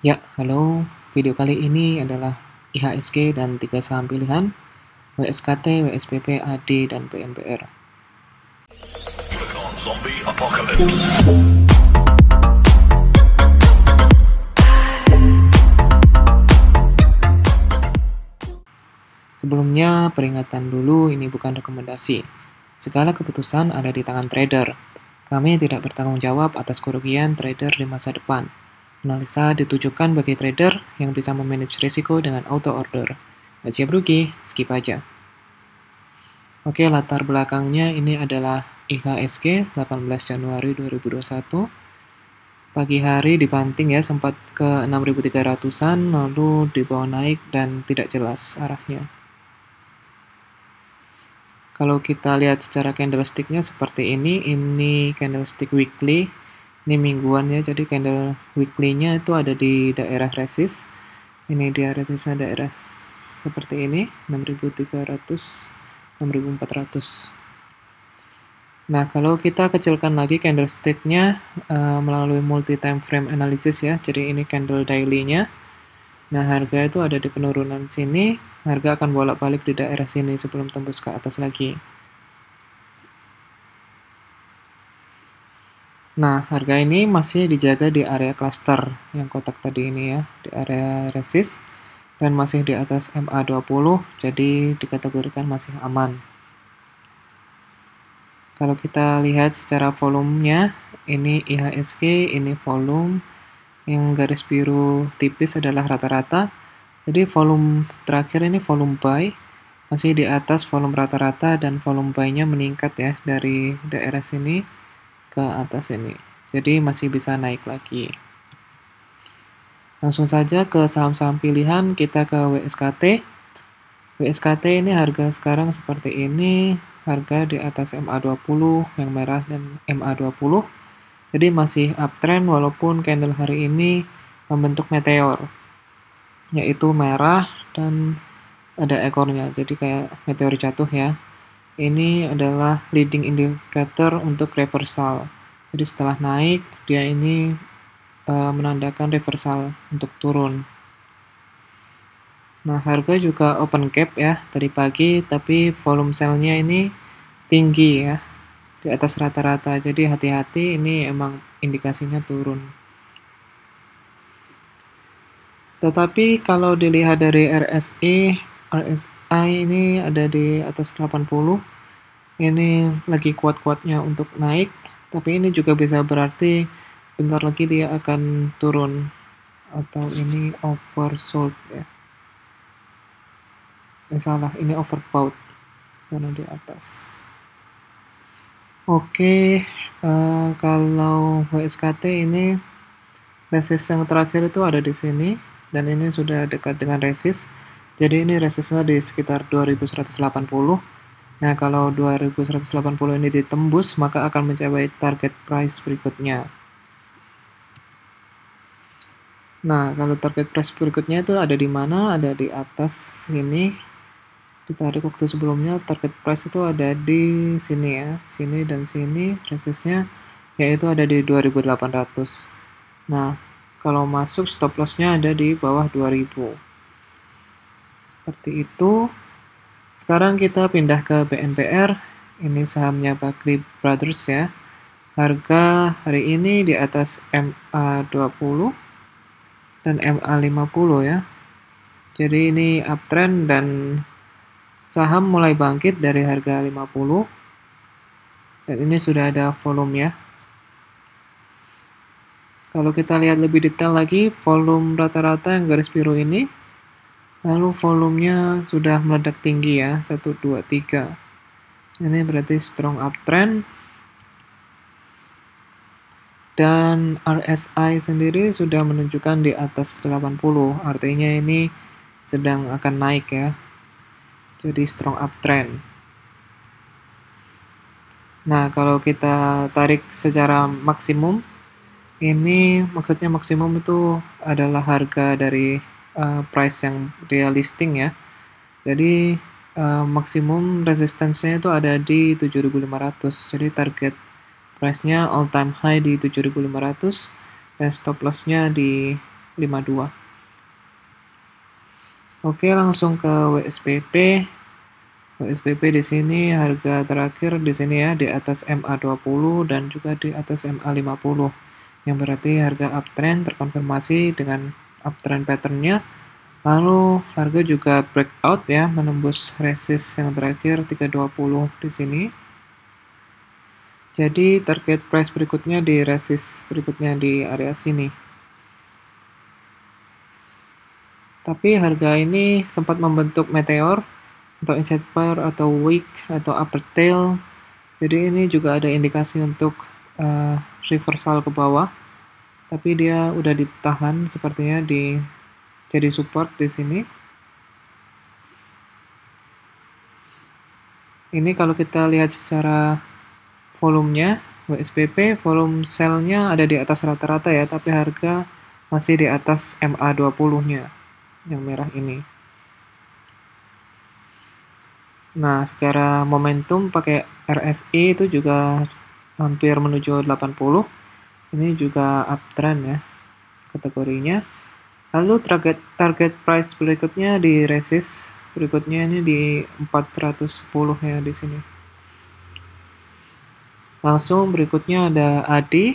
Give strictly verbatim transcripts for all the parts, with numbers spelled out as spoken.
Ya, halo. Video kali ini adalah I H S G dan tiga saham pilihan, W S K T, W S B P, A D, dan B N B R. Sebelumnya, peringatan dulu, ini bukan rekomendasi. Segala keputusan ada di tangan trader. Kami tidak bertanggung jawab atas kerugian trader di masa depan. Analisa ditujukan bagi trader yang bisa memanage risiko dengan auto-order. Nggak siap rugi, skip aja. Oke, latar belakangnya ini adalah I H S G delapan belas Januari dua ribu dua puluh satu. Pagi hari dibanting ya, sempat ke enam ribu tiga ratusan, lalu dibawa naik dan tidak jelas arahnya. Kalau kita lihat secara candlesticknya seperti ini, ini candlestick weekly. Ini mingguan ya, jadi candle weekly-nya itu ada di daerah resist. Ini dia resistnya, daerah seperti ini, enam ribu tiga ratus, enam ribu empat ratus. Nah, kalau kita kecilkan lagi candlestick-nya uh, melalui multi time frame analysis ya, jadi ini candle daily-nya. Nah, harga itu ada di penurunan sini, harga akan bolak-balik di daerah sini sebelum tembus ke atas lagi. Nah, harga ini masih dijaga di area cluster yang kotak tadi ini ya, di area resist, dan masih di atas M A dua puluh, jadi dikategorikan masih aman. Kalau kita lihat secara volumenya, ini I H S G, ini volume, yang garis biru tipis adalah rata-rata, jadi volume terakhir ini volume buy, masih di atas volume rata-rata, dan volume buy-nya meningkat ya, dari daerah sini ke atas ini, jadi masih bisa naik lagi. Langsung saja ke saham-saham pilihan, kita ke W S K T. W S K T ini harga sekarang seperti ini, harga di atas M A dua puluh, yang merah dan M A dua puluh, jadi masih uptrend walaupun candle hari ini membentuk meteor, yaitu merah dan ada ekornya, jadi kayak meteor jatuh ya. Ini adalah leading indicator untuk reversal. Jadi setelah naik, dia ini e, menandakan reversal untuk turun. Nah, harga juga open gap ya, tadi pagi, tapi volume sell-nya ini tinggi ya, di atas rata-rata. Jadi hati-hati, ini emang indikasinya turun. Tetapi kalau dilihat dari R S I, R S I ini ada di atas delapan puluh, ini lagi kuat-kuatnya untuk naik, tapi ini juga bisa berarti bentar lagi dia akan turun, atau ini oversold ya, eh, salah, ini overbought, karena di atas. Oke, uh, kalau W S K T ini, resist yang terakhir itu ada di sini, dan ini sudah dekat dengan resist. Jadi ini resistnya di sekitar dua ribu seratus delapan puluh. Nah, kalau dua ribu seratus delapan puluh ini ditembus, maka akan mencapai target price berikutnya. Nah, kalau target price berikutnya itu ada di mana? Ada di atas sini. Ditarik waktu sebelumnya, target price itu ada di sini ya. Sini dan sini resistnya, yaitu ada di dua ribu delapan ratus. Nah, kalau masuk stop loss-nya ada di bawah dua ribu. Seperti itu. Sekarang kita pindah ke B N B R. Ini sahamnya Bakri Brothers ya. Harga hari ini di atas M A dua puluh dan M A lima puluh ya. Jadi ini uptrend dan saham mulai bangkit dari harga lima puluh. Dan ini sudah ada volume ya. Kalau kita lihat lebih detail lagi, volume rata-rata yang garis biru ini, lalu volumenya sudah meledak tinggi ya, satu, dua, tiga. Ini berarti strong uptrend. Dan R S I sendiri sudah menunjukkan di atas delapan puluh, artinya ini sedang akan naik ya. Jadi strong uptrend. Nah, kalau kita tarik secara maksimum, ini maksudnya maksimum itu adalah harga dari Uh, price yang dia listing ya, jadi uh, maksimum resistensinya itu ada di tujuh ribu lima ratus, jadi target price-nya all time high di tujuh ribu lima ratus dan stop loss-nya di lima puluh dua. Oke, langsung ke W S B P. W S B P di sini harga terakhir di sini ya di atas M A dua puluh dan juga di atas M A lima puluh. Yang berarti harga uptrend terkonfirmasi dengan uptrend patternnya. Lalu harga juga breakout ya, menembus resist yang terakhir tiga dua puluh di sini. Jadi target price berikutnya di resist berikutnya di area sini. Tapi harga ini sempat membentuk meteor atau inside bar atau wick atau upper tail. Jadi ini juga ada indikasi untuk uh, reversal ke bawah. Tapi dia udah ditahan sepertinya di jadi support di sini. Ini kalau kita lihat secara volumenya W S B P, volume sell-nya ada di atas rata-rata ya, tapi harga masih di atas M A dua puluh-nya. Yang merah ini. Nah, secara momentum pakai R S I itu juga hampir menuju delapan puluh. Ini juga uptrend ya kategorinya. Lalu target target price berikutnya di resist berikutnya ini di empat seratus sepuluh ya di sini. Langsung berikutnya ada A D H I.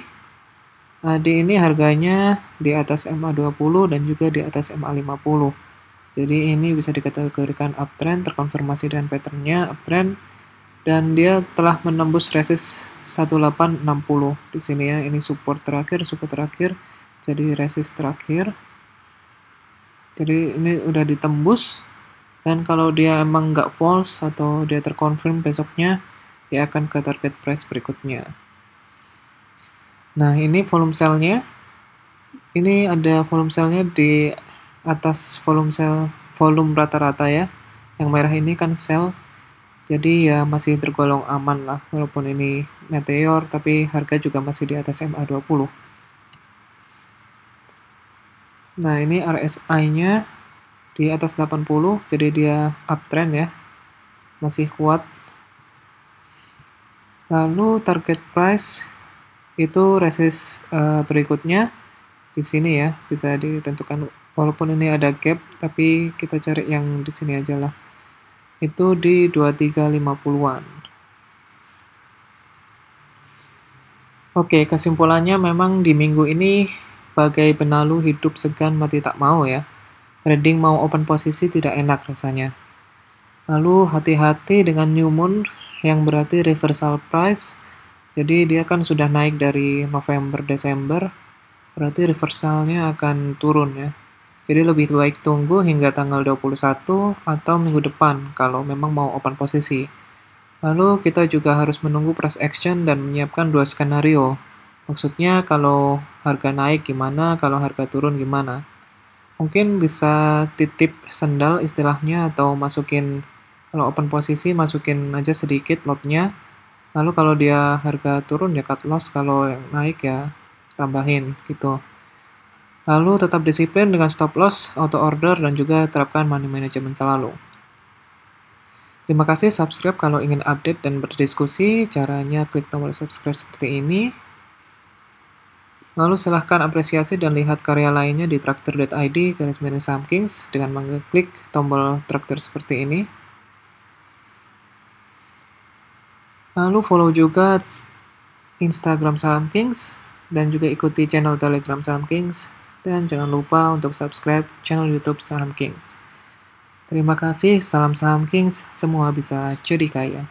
A D H I ini harganya di atas M A dua puluh dan juga di atas M A lima puluh. Jadi ini bisa dikategorikan uptrend, terkonfirmasi dengan patternnya uptrend, dan dia telah menembus resist satu delapan enam nol di sini ya. Ini support terakhir, support terakhir, jadi resist terakhir. Jadi ini udah ditembus, dan kalau dia emang nggak false atau dia terkonfirm besoknya, dia akan ke target price berikutnya. Nah, ini volume sell-nya. Ini ada volume sell-nya di atas volume sell volume rata-rata ya. Yang merah ini kan sell. Jadi ya masih tergolong aman lah walaupun ini meteor, tapi harga juga masih di atas M A dua puluh. Nah, ini R S I-nya di atas delapan puluh, jadi dia uptrend ya. Masih kuat. Lalu target price itu resist uh, berikutnya di sini ya, bisa ditentukan walaupun ini ada gap, tapi kita cari yang di sini aja lah, itu di dua tiga lima puluhan. Oke, kesimpulannya memang di minggu ini bagai benalu, hidup segan mati tak mau ya. Trading mau open posisi tidak enak rasanya. Lalu hati-hati dengan new moon yang berarti reversal price. Jadi dia kan sudah naik dari November, Desember, berarti reversalnya akan turun ya. Jadi lebih baik tunggu hingga tanggal dua puluh satu atau minggu depan kalau memang mau open posisi. Lalu kita juga harus menunggu price action dan menyiapkan dua skenario. Maksudnya kalau harga naik gimana, kalau harga turun gimana. Mungkin bisa titip sendal istilahnya, atau masukin, kalau open posisi masukin aja sedikit lotnya. Lalu kalau dia harga turun ya cut loss, kalau yang naik ya tambahin gitu. Lalu tetap disiplin dengan stop loss, auto order, dan juga terapkan money management selalu. Terima kasih, subscribe kalau ingin update dan berdiskusi. Caranya klik tombol subscribe seperti ini. Lalu silahkan apresiasi dan lihat karya lainnya di traktor dot i d garis miring Saham Kings dengan mengklik tombol traktor seperti ini. Lalu follow juga Instagram Saham Kings dan juga ikuti channel Telegram Saham Kings, dan jangan lupa untuk subscribe channel YouTube Saham Kings. Terima kasih, salam Saham Kings, semua bisa jadi kaya.